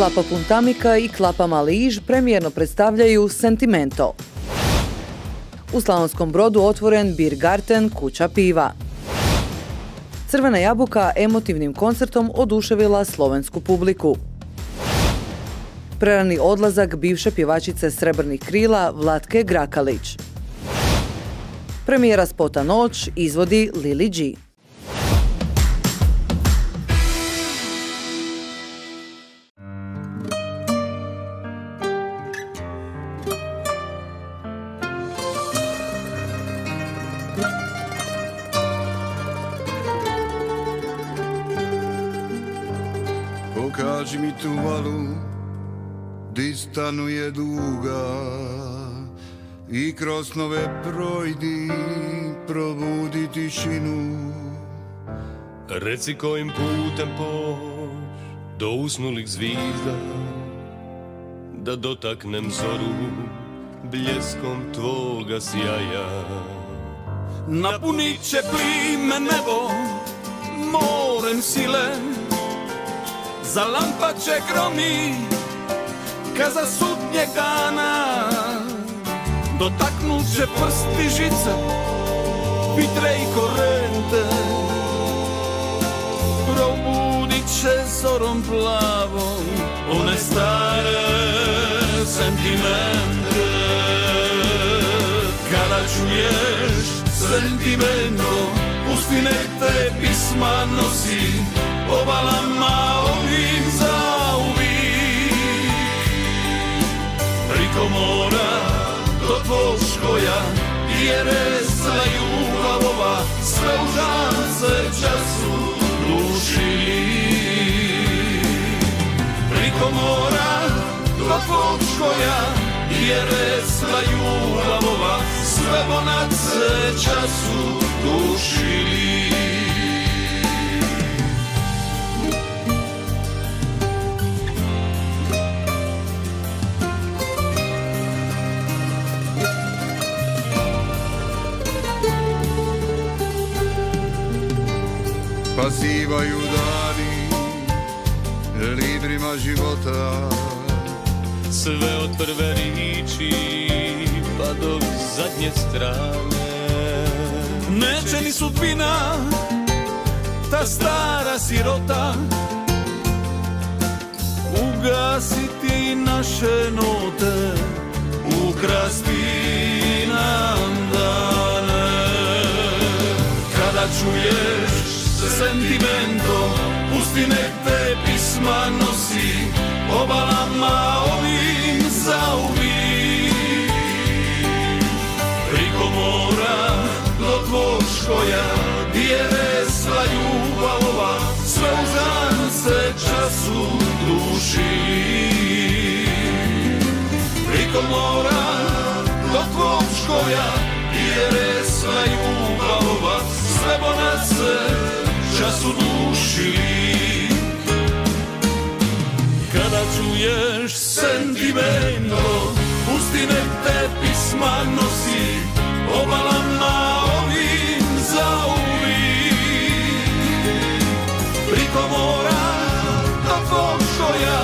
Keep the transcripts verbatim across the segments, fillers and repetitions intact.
Klapa Puntamika i Klapa Mali Iž premijerno predstavljaju Sentimento. U Slavonskom Brodu otvoren Biergarten Kuća piva. Crvena jabuka emotivnim koncertom oduševila slovensku publiku. Prerani odlazak bivše pjevačice Srebrnih krila Vlatke Grakalić. Premijera spota Noć izvodi Lili Gee. Pokaži mi tu malu, di stanuje duga, i kroz snove projdi, probudi tišinu. Reci kojim putem poš do usnulih zvijezda, da dotaknem zoru bljeskom tvoga sjaja. Napunit će plime nebo morem sile, za lampa će gromi, ka za sudnjeg dana. Dotaknut će prsti žice, vitre i korente, probudit će zorom plavom one stare sentimente. Kada čuješ sentimento, pusti nek te pisma nosi obalama ovim zauvijek. Priko mora do Tvoškoja i Eresa Jugavova, sve užance času duši. Priko mora do Tvoškoja i Eresa Jugavova, sve bonace času duši. Pa sivaju dani librima života, sve od prve riči pa do zadnje strane. Neće ni sudbina, ta stara sirota, ugasiti naše note, ukrasti nam dane. Kada čuješ sentimento, pusti nek te pisma nosi obalama ovim zauvijek. Priko mora do Tvoškoja, di je vesla ljubavova, sve užance času duši. Priko mora do Tvoškoja, di je vesla ljubavova, sve bonace času duši. Kada čuješ sentimento, pusti nek te pisma nosi obalama ovim zauvijek. Priko mora do Tvoškoja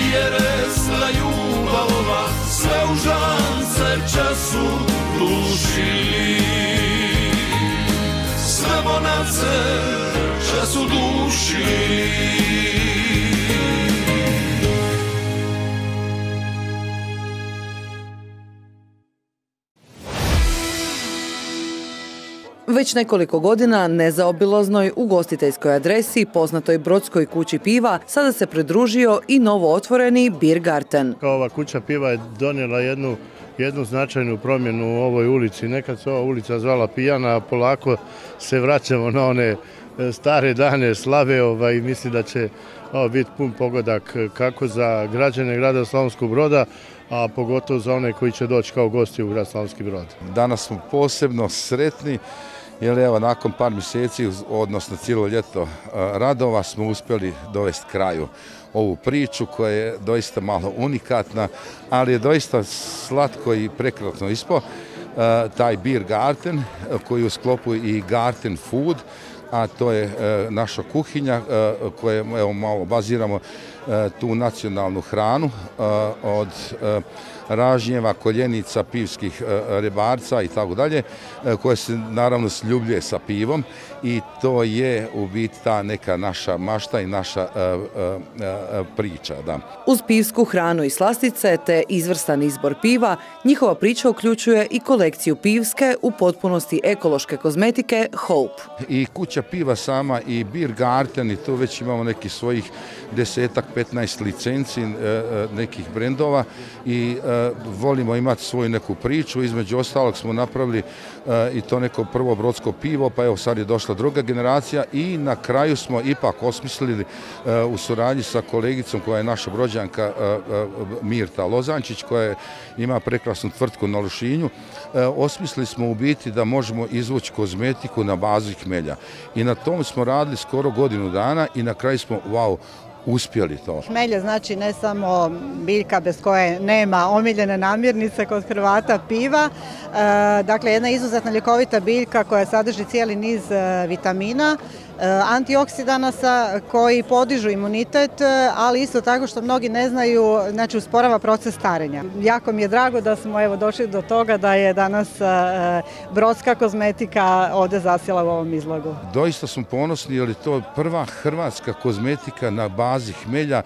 i Eresa Jugavova, sve užance času duši. Sve bonace času duši. Već nekoliko godina nezaobilaznoj ugostiteljskoj adresi poznatoj Brodskoj kući piva sada se pridružio i novo otvoreni Biergarten. Ova kuća piva je donijela jednu jednu značajnu promjenu u ovoj ulici. Nekad se ova ulica zvala Pijana, a polako se vraćamo na one stare dane slave i mislim da će ovo biti pun pogodak kako za građane grada Slavonskog Broda, a pogotovo za one koji će doći kao gosti u grad Slavonski Brod. Danas smo posebno sretni jer evo nakon par mjeseci, odnosno cijelo ljeto radova, smo uspjeli dovesti kraju ovu priču koja je doista malo unikatna, ali je doista slatko i prekrasno ispao taj Biergarten koji je u sklopu i Garten Food, a to je naša kuhinja koju malo baziramo tu nacionalnu hranu od ražnjeva, koljenica, pivskih rebarca i tako dalje, koje se naravno sljubljuje sa pivom i to je u biti ta neka naša mašta i naša priča. Uz pivsku hranu i slastice te izvrstan izbor piva, njihova priča uključuje i kolekciju pivske u potpunosti ekološke kozmetike Hope. I Kuća piva sama i Biergarten i tu već imamo nekih svojih desetak, petnaest licenci nekih brendova i volimo imati svoju neku priču. Između ostalog smo napravili i to neko prvo brodsko pivo, pa evo sad je došla druga generacija i na kraju smo ipak osmislili u suradnji sa kolegicom koja je naša brođanka Mirta Lozančić, koja ima prekrasnu tvrtku na Lošinju. Osmislili smo u biti da možemo izvući kozmetiku na bazi hmelja i na tom smo radili skoro godinu dana i na kraju smo, wow, uspjeli to. Hmelj je znači ne samo biljka bez koje nema omiljene namirnice kod Hrvata, piva. Dakle, jedna izuzetna ljekovita biljka koja sadrži cijeli niz vitamina, antioksidanasa koji podižu imunitet, ali isto tako što mnogi ne znaju, znači usporava proces starenja. Jako mi je drago da smo evo došli do toga da je danas brodska kozmetika ovdje zasjela u ovom izlogu. Doista smo ponosni jer je to prva hrvatska kozmetika na bazi hmelja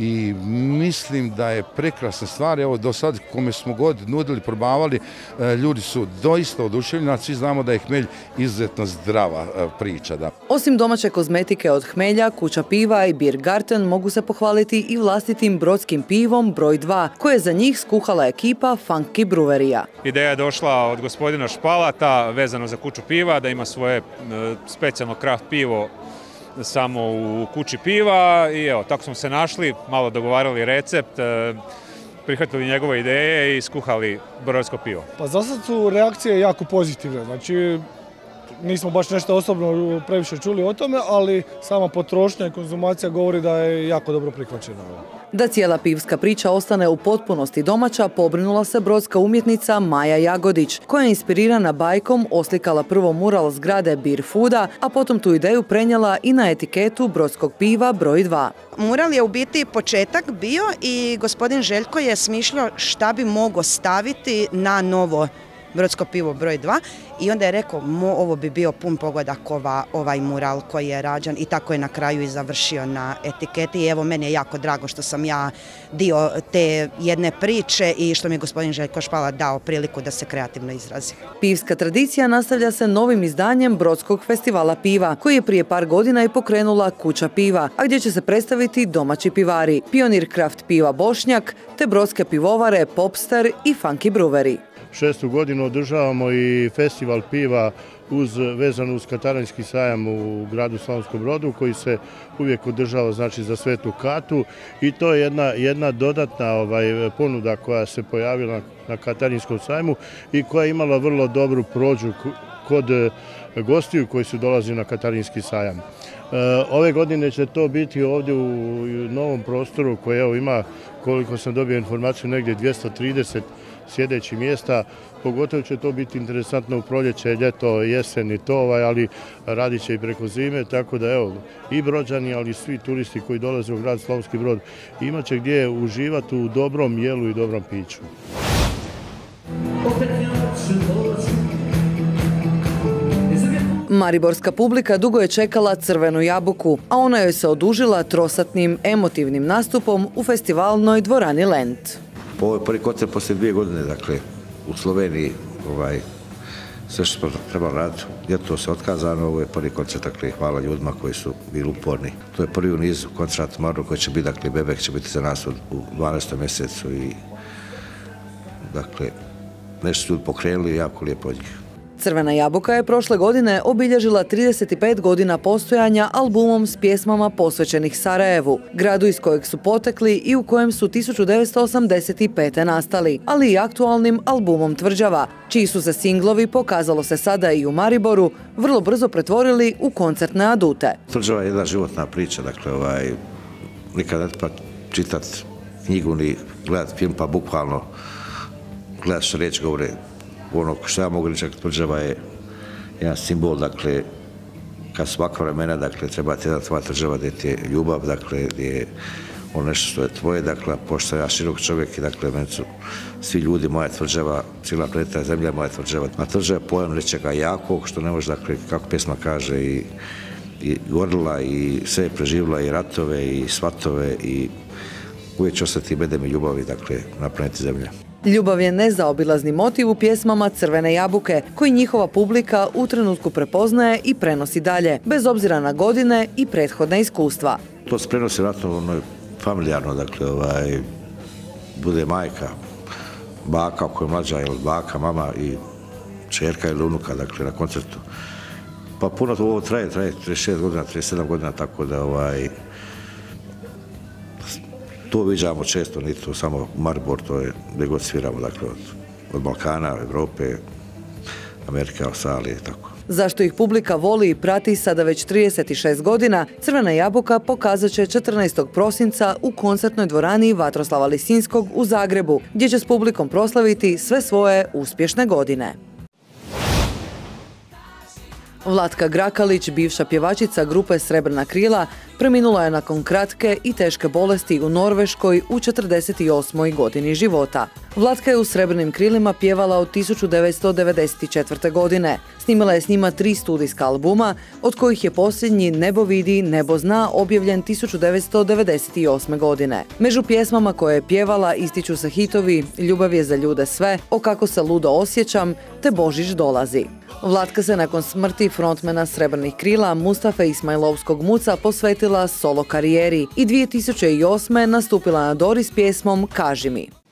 i mislim da je prekrasna stvar. Evo do sad kome smo god nudili, probavali, ljudi su doista oduševljeni, a svi znamo da je hmelj izuzetno zdrava priča. Osim domaće kozmetike od hmelja, Kuća piva i Biergarten mogu se pohvaliti i vlastitim brodskim pivom broj dva, koje je za njih skuhala ekipa Funky Bruverija. Ideja je došla od gospodina Špalata vezano za Kuću piva, da ima svoje specijalno kraft pivo samo u Kući piva i evo, tako smo se našli, malo dogovarali recept, prihvatili njegove ideje i skuhali brodsko pivo. Pa za sad su reakcije jako pozitivne, znači nismo baš nešto osobno previše čuli o tome, ali sama potrošnja i konzumacija govori da je jako dobro prihvaćena. Da cijela pivska priča ostane u potpunosti domaća, pobrinula se brodska umjetnica Maja Jagodić, koja je inspirirana bajkom oslikala prvo mural zgrade Beer Fooda, a potom tu ideju prenijela i na etiketu brodskog piva broj dva. Mural je u biti početak bio i gospodin Željko je smišljao šta bi mogao staviti na novo brodsko pivo broj dva i onda je rekao, ovo bi bio pun pogodak ovaj mural koji je rađen i tako je na kraju i završio na etiketi. Evo, meni je jako drago što sam ja dio te jedne priče i što mi je gospodin Željko Špalat dao priliku da se kreativno izrazi. Pivska tradicija nastavlja se novim izdanjem Brodskog festivala piva, koji je prije par godina i pokrenula Kuća piva, a gdje će se predstaviti domaći pivari, pionir kraft piva Bošnjak, te brodske pivovare Popster i Funky Bruveri. Šestu godinu održavamo i festival piva vezan uz Katarinski sajam u gradu Slavonskom Brodu, koji se uvijek održava za Svetu Katu i to je jedna dodatna ponuda koja se pojavila na Katarinskom sajmu i koja je imala vrlo dobru prođu kod gostiju koji su dolazili na Katarinski sajam. Ove godine će to biti ovdje u novom prostoru koji ima, koliko sam dobio informaciju, negdje dvjesto trideset sjedećih mjesta. Pogotovo će to biti interesantno u proljeće, ljeto, jesen i to, ali radit će i preko zime, tako da evo, i brođani, ali i svi turisti koji dolaze u grad Slavonski Brod imat će gdje uživati u dobrom jelu i dobrom piću. Mariborska publika dugo je čekala Crvenu jabuku, a ona joj se odužila trosatnim, emotivnim nastupom u festivalnoj dvorani Lent. Prvi koncert poslije dvije godine, dakle, u Sloveniji, sve što smo trebali raditi, ljeto se otkazano, ovo je prvi koncert, dakle, hvala ljudima koji su bili uporni. To je prvi u nizu koncert Maribor koji će biti, dakle, Bebek će biti za nas u dvanaestom mjesecu i, dakle, nešto su ljudi pokrenuli i jako lijepo od njih. Crvena jabuka je prošle godine obilježila trideset pet godina postojanja albumom s pjesmama posvećenih Sarajevu, gradu iz kojeg su potekli i u kojem su tisuću devetsto osamdeset pete. nastali, ali i aktualnim albumom Tvrđava, čiji su se singlovi, pokazalo se sada i u Mariboru, vrlo brzo pretvorili u koncertne adute. Tvrđava je jedna životna priča, dakle, ovaj, nikad ne treba čitat knjigu ni gledat film, pa bukvalno gledat što riječ govore. Ono što ja mogu reći, Tvrđava je jedan simbol, dakle, kad su ovakva vremena, dakle, treba ti jedan tva Tvrđava gdje ti je ljubav, dakle, gdje je ono nešto što je tvoje, dakle, pošto ja širok čovjek i dakle, meni su svi ljudi, moja Tvrđava, cijela planeta zemlja moja Tvrđava. A Tvrđava je pojam nečega jakog, što ne može, dakle, kako pjesma kaže, i gorila i sve je preživila, i ratove, i svatove, i uvijek će ostati bedem i ljubavi, dakle, na planeti zemlja. Ljubav je nezaobilazni motiv u pjesmama Crvene jabuke, koji njihova publika u trenutku prepoznaje i prenosi dalje, bez obzira na godine i prethodne iskustva. To se prenosi vjerojatno familijarno, dakle, ovaj, bude majka, baka, ako je mlađa, ili baka, mama i čerka ili unuka, dakle, na koncertu. Pa puno to ovo traje, traje trideset šest godina, trideset sedam godina, tako da, ovaj, to viđamo često, nije to samo Maribor, to je gdje god sviramo, dakle, od Balkana, Evrope, Amerike, Australije i tako. Zašto ih publika voli i prati sada već trideset šest godina, Crvena jabuka pokazat će četrnaestog prosinca u koncertnoj dvorani Vatroslava Lisinskog u Zagrebu, gdje će s publikom proslaviti sve svoje uspješne godine. Vlatka Grakalić, bivša pjevačica grupe Srebrna krila, preminula je nakon kratke i teške bolesti u Norveškoj u četrdeset osmoj godini života. Vlatka je u Srebrnim krilima pjevala od tisuću devetsto devedeset četvrte godine. Snimila je s njima tri studijska albuma, od kojih je posljednji Nebo vidi, nebo zna objavljen tisuću devetsto devedeset osme godine. Među pjesmama koje je pjevala ističu se hitovi Ljubav je za ljude sve, O kako se ludo osjećam, te Božić dolazi. Vlatka se nakon smrti frontmena Srebrnih krila Mustafa Ismailovskog Muca posvetila solo karijeri i dvije tisuće osme nastupila na Dori s pjesmom Kaži mi.